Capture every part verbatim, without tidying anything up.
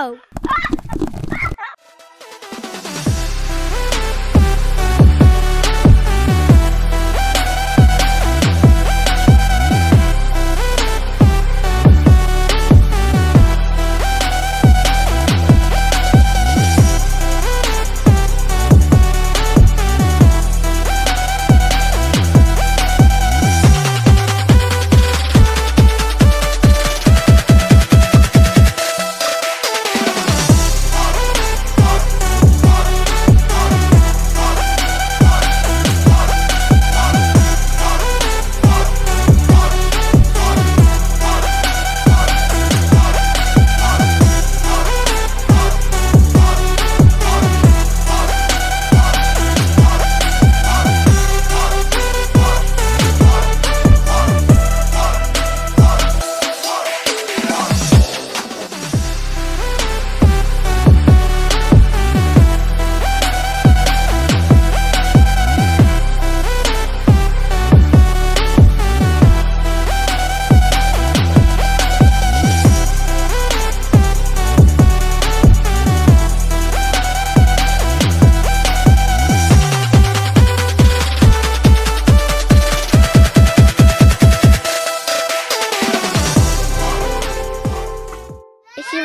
go! If you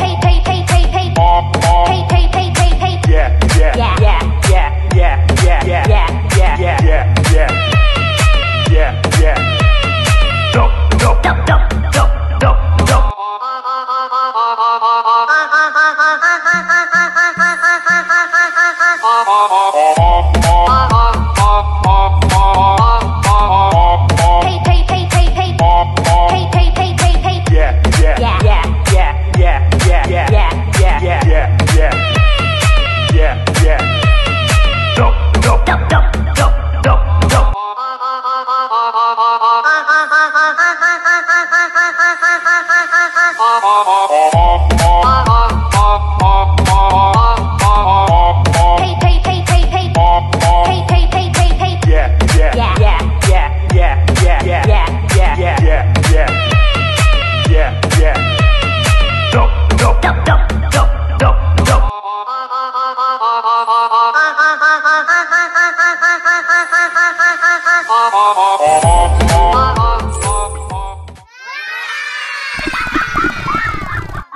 Hey, hey, hey, hey, hey. Hey, hey, hey, hey, hey. Yeah, yeah, yeah, yeah, yeah, yeah, yeah, yeah, yeah, yeah, yeah, yeah, yeah. Go, go, go, go, go, go.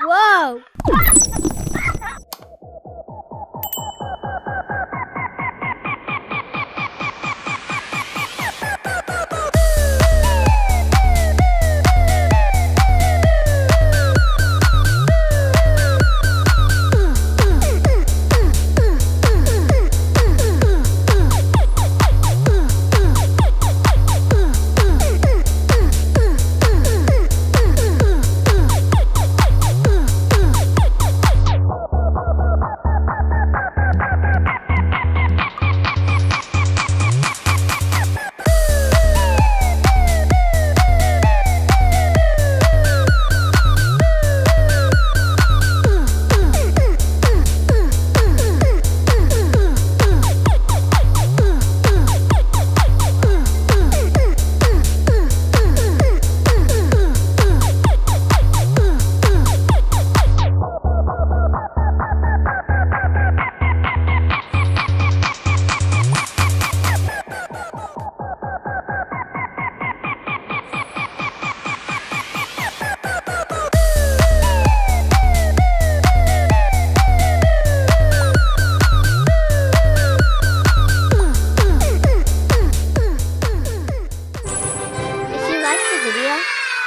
Whoa!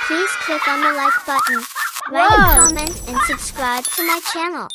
Please click on the like button, write Whoa. a comment, and subscribe to my channel.